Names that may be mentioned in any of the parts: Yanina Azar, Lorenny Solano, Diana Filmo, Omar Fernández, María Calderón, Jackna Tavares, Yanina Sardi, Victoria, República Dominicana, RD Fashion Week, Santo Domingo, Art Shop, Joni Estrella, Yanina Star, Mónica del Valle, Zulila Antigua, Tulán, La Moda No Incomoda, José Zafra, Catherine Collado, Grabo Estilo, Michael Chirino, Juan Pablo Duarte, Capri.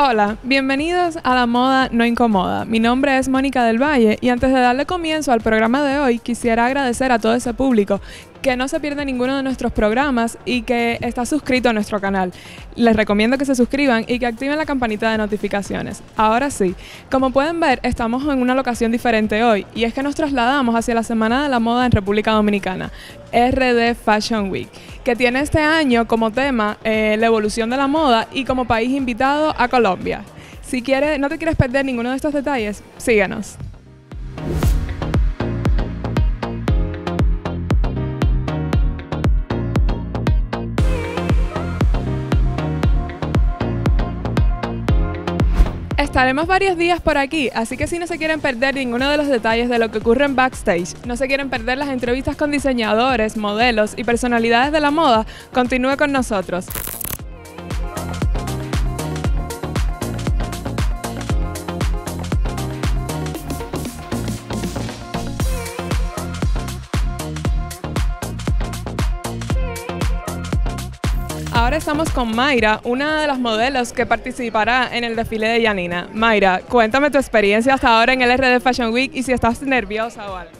Hola, bienvenidos a La Moda No Incomoda. Mi nombre es Mónica del Valle y antes de darle comienzo al programa de hoy quisiera agradecer a todo ese público que no se pierde ninguno de nuestros programas y que está suscrito a nuestro canal. Les recomiendo que se suscriban y que activen la campanita de notificaciones. Ahora sí, como pueden ver, estamos en una locación diferente hoy y es que nos trasladamos hacia la Semana de la Moda en República Dominicana, RD Fashion Week, que tiene este año como tema la evolución de la moda y como país invitado a Colombia. Si quieres, no te quieres perder ninguno de estos detalles, síguenos. Estaremos varios días por aquí, así que si no se quieren perder ninguno de los detalles de lo que ocurre en backstage, no se quieren perder las entrevistas con diseñadores, modelos y personalidades de la moda, continúe con nosotros. Ahora estamos con Mayra, una de las modelos que participará en el desfile de Yanina. Mayra, cuéntame tu experiencia hasta ahora en el RD Fashion Week y si estás nerviosa o algo.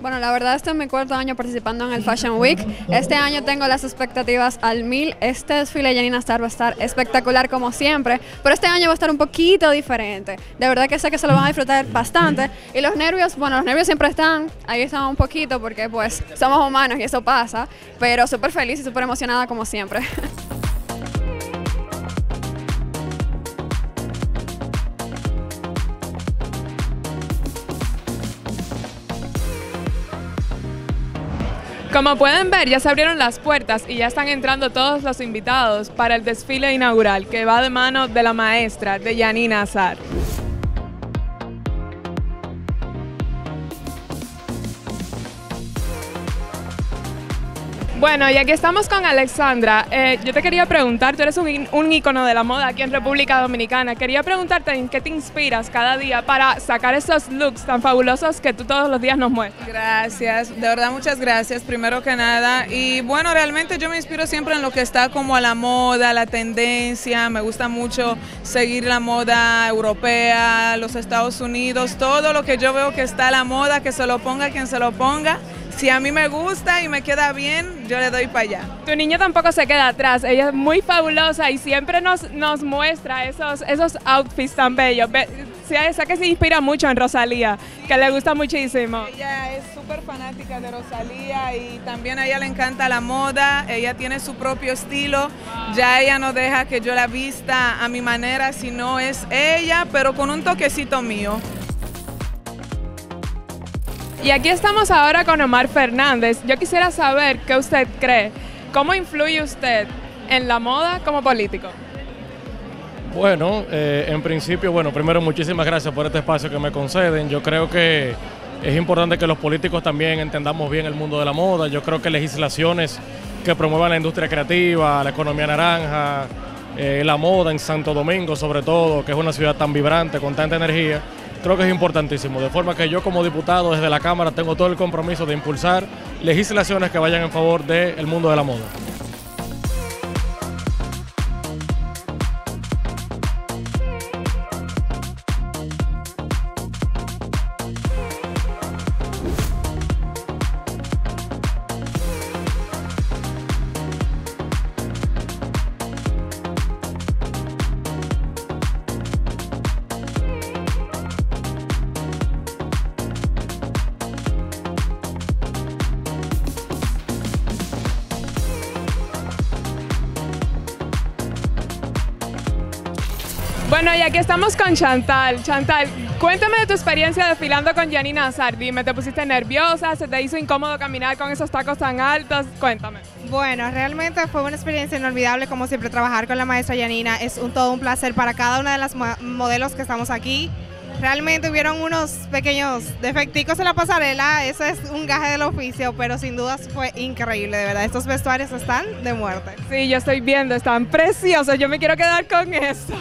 Bueno, la verdad este es mi cuarto año participando en el Fashion Week. Este año tengo las expectativas al 1000. Este desfile de Yanina Star va a estar espectacular como siempre, pero este año va a estar un poquito diferente. De verdad que sé que se lo van a disfrutar bastante. Y los nervios, bueno, los nervios siempre están, ahí están un poquito porque pues somos humanos y eso pasa, pero súper feliz y súper emocionada como siempre. Como pueden ver, ya se abrieron las puertas y ya están entrando todos los invitados para el desfile inaugural que va de mano de la maestra de Yanina Azar. Bueno, y aquí estamos con Alexandra. Yo te quería preguntar, tú eres un ícono de la moda aquí en República Dominicana. Quería preguntarte en qué te inspiras cada día para sacar esos looks tan fabulosos que tú todos los días nos muestras. Gracias, de verdad muchas gracias, primero que nada. Y bueno, realmente yo me inspiro siempre en lo que está como a la moda, la tendencia. Me gusta mucho seguir la moda europea, los Estados Unidos, todo lo que yo veo que está a la moda, que se lo ponga quien se lo ponga. Si a mí me gusta y me queda bien, yo le doy para allá. Tu niña tampoco se queda atrás, ella es muy fabulosa y siempre nos muestra esos outfits tan bellos. Esa que se inspira mucho en Rosalía, que le gusta muchísimo. Ella es súper fanática de Rosalía y también a ella le encanta la moda, ella tiene su propio estilo. Wow. Ya ella no deja que yo la vista a mi manera, sino es ella, pero con un toquecito mío. Y aquí estamos ahora con Omar Fernández. Yo quisiera saber qué usted cree, cómo influye usted en la moda como político. Bueno, en principio, bueno, primero muchísimas gracias por este espacio que me conceden. Yo creo que es importante que los políticos también entendamos bien el mundo de la moda. Yo creo que legislaciones que promuevan la industria creativa, la economía naranja, la moda en Santo Domingo sobre todo, que es una ciudad tan vibrante, con tanta energía, creo que es importantísimo, de forma que yo como diputado desde la Cámara tengo todo el compromiso de impulsar legislaciones que vayan en favor del mundo de la moda. Bueno, y aquí estamos con Chantal. Chantal, cuéntame de tu experiencia desfilando con Yanina Sardi. ¿Te pusiste nerviosa? ¿Se te hizo incómodo caminar con esos tacos tan altos? Cuéntame. Bueno, realmente fue una experiencia inolvidable, como siempre, trabajar con la maestra Yanina. Es todo un placer para cada una de las modelos que estamos aquí. Realmente hubieron unos pequeños defecticos en la pasarela, eso es un gaje del oficio, pero sin dudas fue increíble, de verdad. Estos vestuarios están de muerte. Sí, yo estoy viendo, están preciosos, yo me quiero quedar con eso.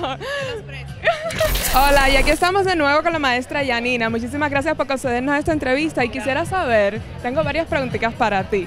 Hola, y aquí estamos de nuevo con la maestra Yanina. Muchísimas gracias por concedernos esta entrevista y quisiera saber, tengo varias preguntitas para ti.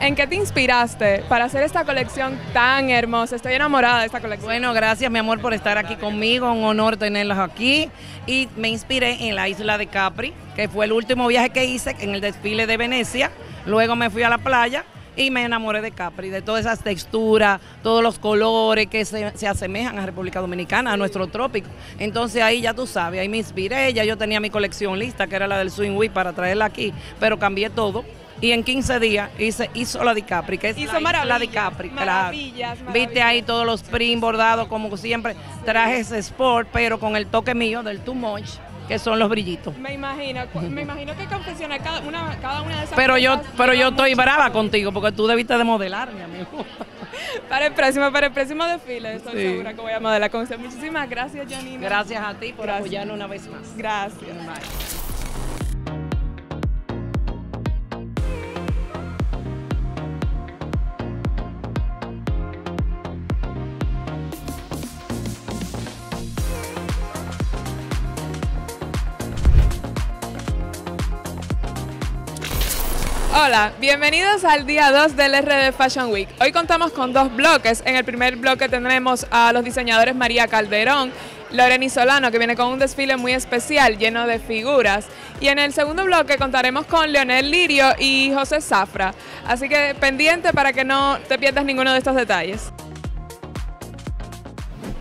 ¿En qué te inspiraste para hacer esta colección tan hermosa? Estoy enamorada de esta colección. Bueno, gracias mi amor por estar aquí conmigo, un honor tenerlos aquí. Y me inspiré en la isla de Capri, que fue el último viaje que hice en el desfile de Venecia. Luego me fui a la playa y me enamoré de Capri, de todas esas texturas, todos los colores que se asemejan a República Dominicana, a nuestro trópico. Entonces ahí ya tú sabes, ahí me inspiré, ya yo tenía mi colección lista, que era la del Swing Week, para traerla aquí, pero cambié todo. Y en 15 días hizo la de Capri, que es la de Capri. Maravillas, claro. Viste ahí todos los prints bordados, como siempre, trajes sport, pero con el toque mío del Too Much, que son los brillitos. Me imagino que confeccionar cada una de esas pero yo estoy brava contigo, porque tú debiste de modelarme, amigo. Para el próximo desfile, estoy segura que voy a modelar con usted. Muchísimas gracias, Yanina. Gracias a ti por apoyarnos una vez más. Gracias. Bye. Hola, bienvenidos al día 2 del RD Fashion Week. Hoy contamos con dos bloques. En el primer bloque tendremos a los diseñadores María Calderón, Lorenny Solano, que viene con un desfile muy especial lleno de figuras. Y en el segundo bloque contaremos con Leonel Lirio y José Zafra. Así que pendiente para que no te pierdas ninguno de estos detalles.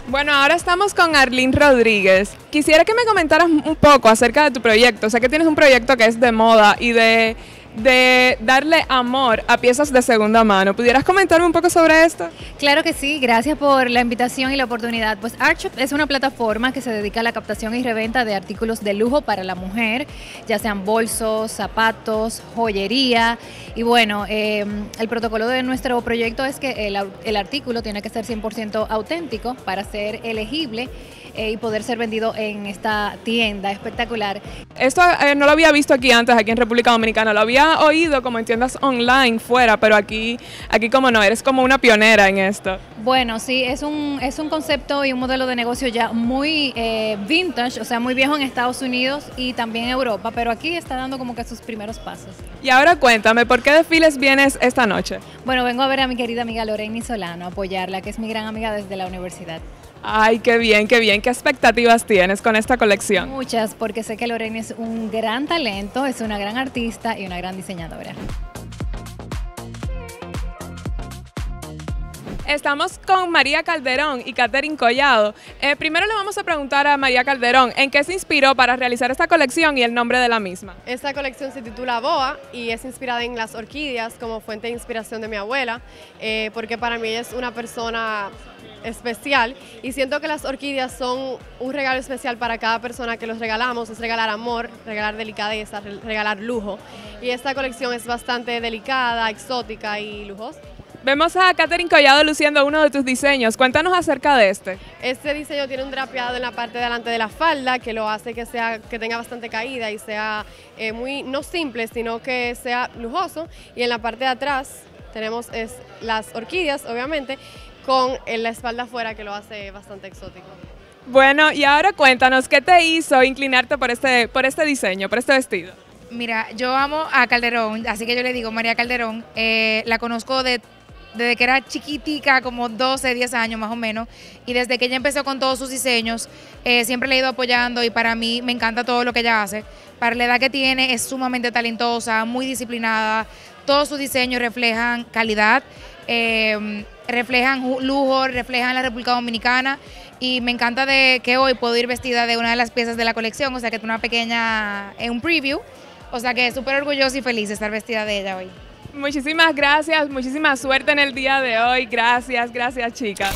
Bueno, ahora estamos con Arlene Rodríguez. Quisiera que me comentaras un poco acerca de tu proyecto. Sé que tienes un proyecto que es de moda y de darle amor a piezas de segunda mano. ¿Pudieras comentarme un poco sobre esto? Claro que sí, gracias por la invitación y la oportunidad. Pues Art Shop es una plataforma que se dedica a la captación y reventa de artículos de lujo para la mujer, ya sean bolsos, zapatos, joyería. Y bueno, el protocolo de nuestro proyecto es que el artículo tiene que ser 100% auténtico para ser elegible y poder ser vendido en esta tienda espectacular. Esto no lo había visto aquí antes, aquí en República Dominicana. Lo había oído como en tiendas online fuera, pero aquí como no, eres como una pionera en esto. Bueno, sí, es un concepto y un modelo de negocio ya muy vintage, o sea, muy viejo en Estados Unidos y también en Europa, pero aquí está dando como que sus primeros pasos. Y ahora cuéntame, ¿por qué desfiles vienes esta noche? Bueno, vengo a ver a mi querida amiga Lorenny Solano, a apoyarla, que es mi gran amiga desde la universidad. Ay, qué bien, qué bien. ¿Qué expectativas tienes con esta colección? Muchas, porque sé que Lorenny es un gran talento, es una gran artista y una gran diseñadora. Estamos con María Calderón y Catherine Collado. Primero le vamos a preguntar a María Calderón en qué se inspiró para realizar esta colección y el nombre de la misma. Esta colección se titula Boa y es inspirada en las orquídeas como fuente de inspiración de mi abuela, porque para mí ella es una persona especial y siento que las orquídeas son un regalo especial para cada persona que los regalamos. Es regalar amor, regalar delicadeza, regalar lujo, y esta colección es bastante delicada, exótica y lujosa. Vemos a Catherine Collado luciendo uno de tus diseños. Cuéntanos acerca de este. Este diseño tiene un drapeado en la parte de delante de la falda que lo hace que tenga bastante caída y sea muy, no simple, sino que sea lujoso. Y en la parte de atrás tenemos las orquídeas, obviamente, con la espalda afuera, que lo hace bastante exótico. Bueno, y ahora cuéntanos, ¿qué te hizo inclinarte por este diseño, por este vestido? Mira, yo amo a Calderón, así que yo le digo María Calderón. La conozco desde que era chiquitica, como 12, 10 años más o menos, y desde que ella empezó con todos sus diseños, siempre la he ido apoyando y para mí me encanta todo lo que ella hace. Para la edad que tiene es sumamente talentosa, muy disciplinada, todos sus diseños reflejan calidad, reflejan lujo, reflejan la República Dominicana, y me encanta de que hoy puedo ir vestida de una de las piezas de la colección, o sea que es un preview, o sea que súper orgullosa y feliz de estar vestida de ella hoy. Muchísimas gracias, muchísima suerte en el día de hoy. Gracias, gracias chicas.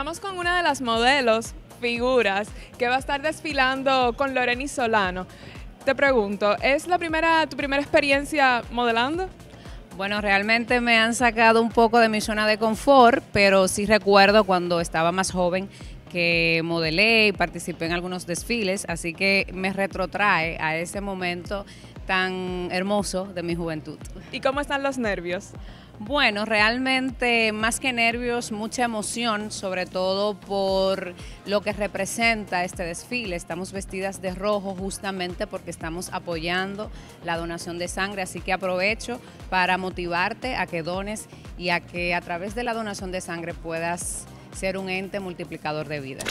Estamos con una de las modelos, figuras, que va a estar desfilando con Lorenny Solano. Te pregunto, ¿es tu primera experiencia modelando? Bueno, realmente me han sacado un poco de mi zona de confort, pero sí recuerdo cuando estaba más joven que modelé y participé en algunos desfiles, así que me retrotrae a ese momento tan hermoso de mi juventud. ¿Y cómo están los nervios? Bueno, realmente más que nervios, mucha emoción, sobre todo por lo que representa este desfile. Estamos vestidas de rojo justamente porque estamos apoyando la donación de sangre, así que aprovecho para motivarte a que dones y a que a través de la donación de sangre puedas ser un ente multiplicador de vida.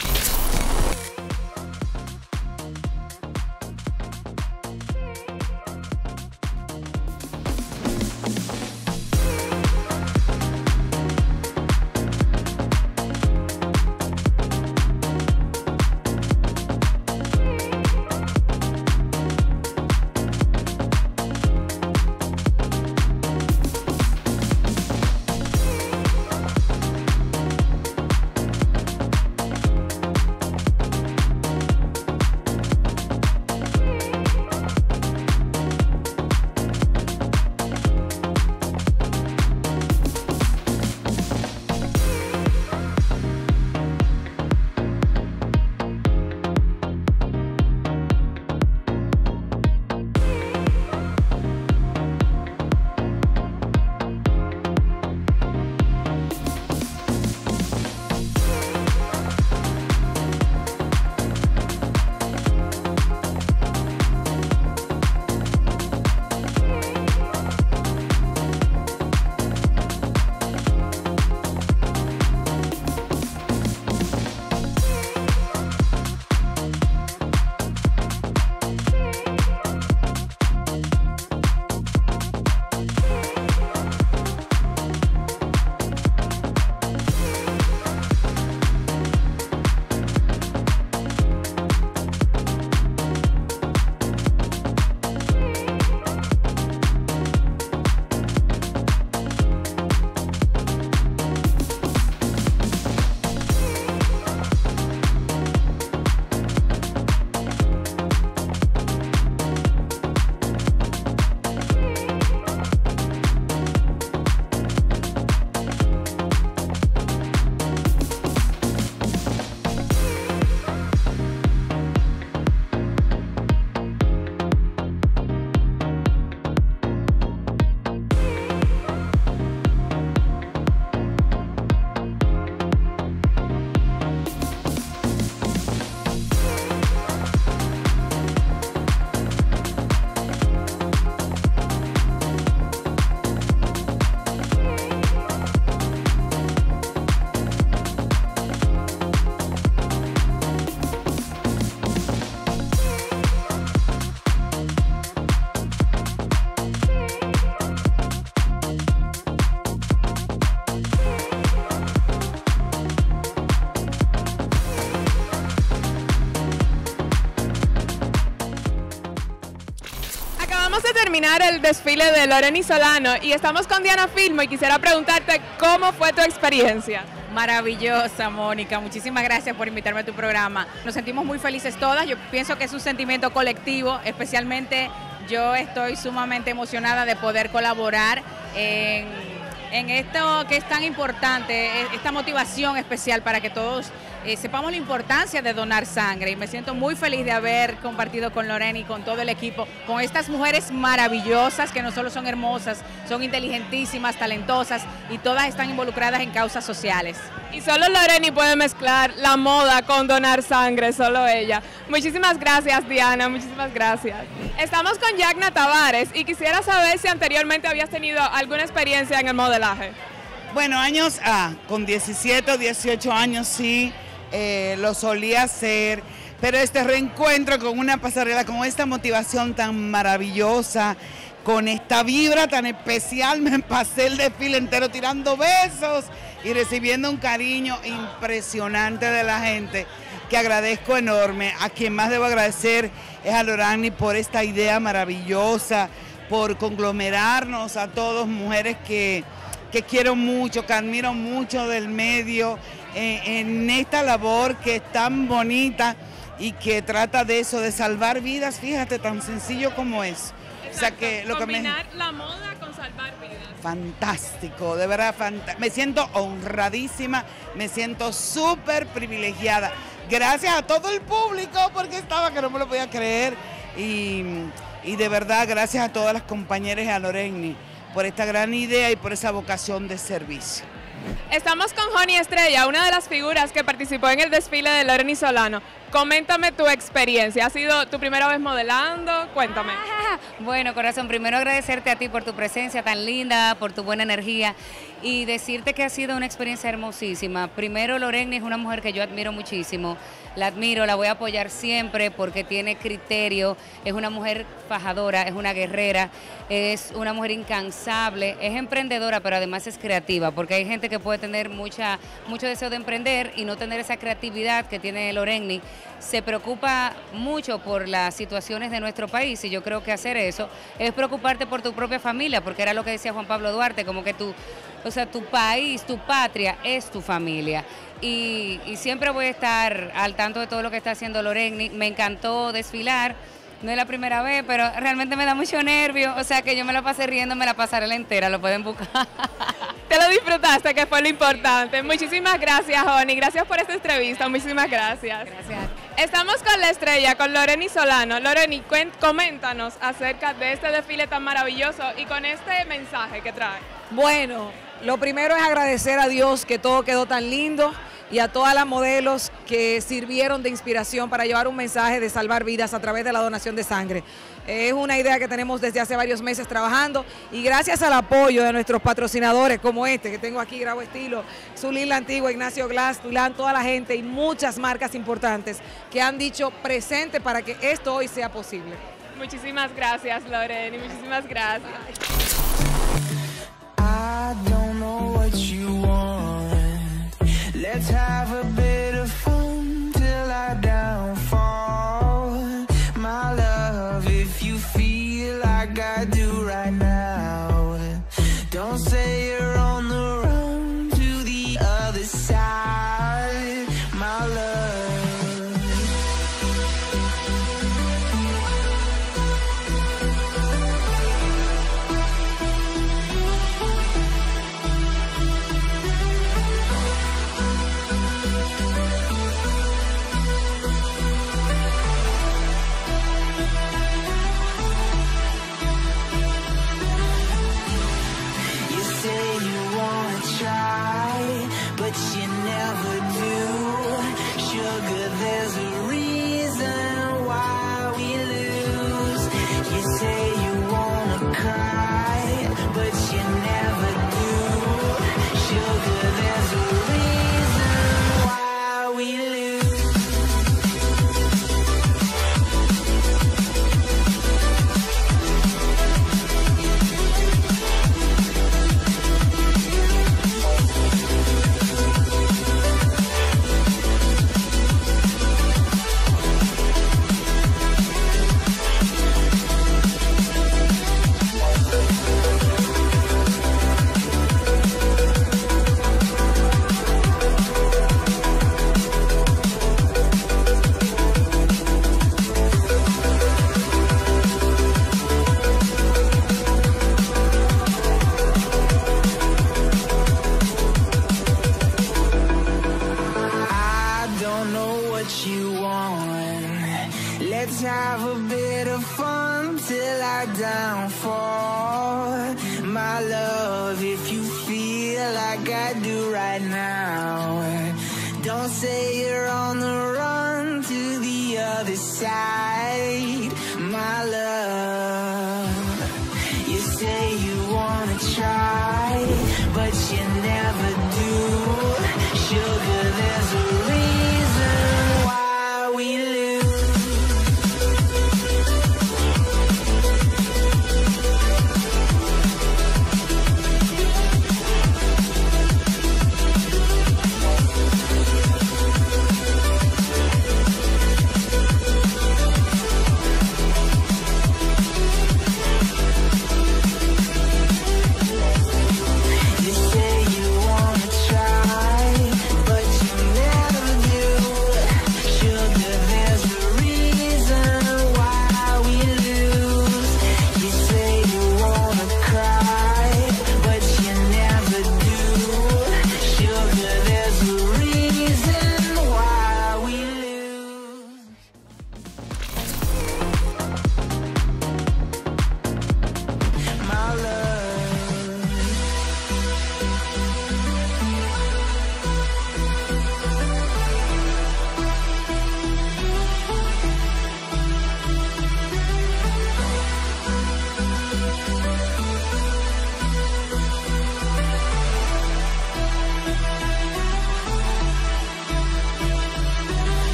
Terminar el desfile de Lorenny Solano y estamos con Diana Filmo y quisiera preguntarte cómo fue tu experiencia. Maravillosa, Mónica, muchísimas gracias por invitarme a tu programa. Nos sentimos muy felices todas, yo pienso que es un sentimiento colectivo, especialmente yo estoy sumamente emocionada de poder colaborar en esto que es tan importante, esta motivación especial para que todos sepamos la importancia de donar sangre y me siento muy feliz de haber compartido con Lorenny y con todo el equipo, con estas mujeres maravillosas que no solo son hermosas, son inteligentísimas, talentosas y todas están involucradas en causas sociales. Y solo Lorenny puede mezclar la moda con donar sangre, solo ella. Muchísimas gracias, Diana, muchísimas gracias. Estamos con Jackna Tavares y quisiera saber si anteriormente habías tenido alguna experiencia en el modelaje. Bueno, años con 17 o 18 años sí, lo solía hacer, pero este reencuentro con una pasarela, con esta motivación tan maravillosa, con esta vibra tan especial, me pasé el desfile entero tirando besos y recibiendo un cariño impresionante de la gente, que agradezco enorme. A quien más debo agradecer es a Lorenny por esta idea maravillosa, por conglomerarnos a todos, mujeres que que quiero mucho, que admiro mucho del medio, en esta labor que es tan bonita y que trata de eso, de salvar vidas, fíjate, tan sencillo como es. Exacto. O sea que lo combinar que me... la moda con salvar vidas. Fantástico, de verdad, me siento honradísima, me siento súper privilegiada. Gracias a todo el público, porque estaba que no me lo podía creer. Y de verdad, gracias a todas las compañeras y a Lorenny por esta gran idea y por esa vocación de servicio. Estamos con Joni Estrella, una de las figuras que participó en el desfile de Lorenny Solano. Coméntame tu experiencia, ¿ha sido tu primera vez modelando? Cuéntame. Bueno, corazón, primero agradecerte a ti por tu presencia tan linda, por tu buena energía y decirte que ha sido una experiencia hermosísima. Primero, Lorenny es una mujer que yo admiro muchísimo, la admiro, la voy a apoyar siempre porque tiene criterio, es una mujer fajadora, es una guerrera, es una mujer incansable, es emprendedora, pero además es creativa, porque hay gente que puede tener mucho deseo de emprender y no tener esa creatividad que tiene Lorenny. Se preocupa mucho por las situaciones de nuestro país y yo creo que hacer eso es preocuparte por tu propia familia, porque era lo que decía Juan Pablo Duarte, como que tu país, tu patria es tu familia. Y siempre voy a estar al tanto de todo lo que está haciendo Lorenny. Me encantó desfilar, no es la primera vez, pero realmente me da mucho nervio, o sea que yo me la pasé riendo, me la pasaré la entera, lo pueden buscar. Te lo disfrutaste, que fue lo importante. Muchísimas gracias, Joni. Gracias por esta entrevista. Muchísimas gracias. Gracias. Estamos con la estrella, con Lorenny Solano. Lorenny, coméntanos acerca de este desfile tan maravilloso y con este mensaje que trae. Bueno, lo primero es agradecer a Dios que todo quedó tan lindo y a todas las modelos que sirvieron de inspiración para llevar un mensaje de salvar vidas a través de la donación de sangre. Es una idea que tenemos desde hace varios meses trabajando y gracias al apoyo de nuestros patrocinadores como este que tengo aquí, Grabo Estilo, Zulila Antigua, Ignacio Glass, Tulán, toda la gente y muchas marcas importantes que han dicho presente para que esto hoy sea posible. Muchísimas gracias, Lorenny, muchísimas gracias. I don't know what you want. Let's have a bit of fun till I downfall. My love, if you feel like I do right now, don't say you're on the run to the other side, my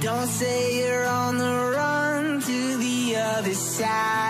Don't say you're on the run to the other side.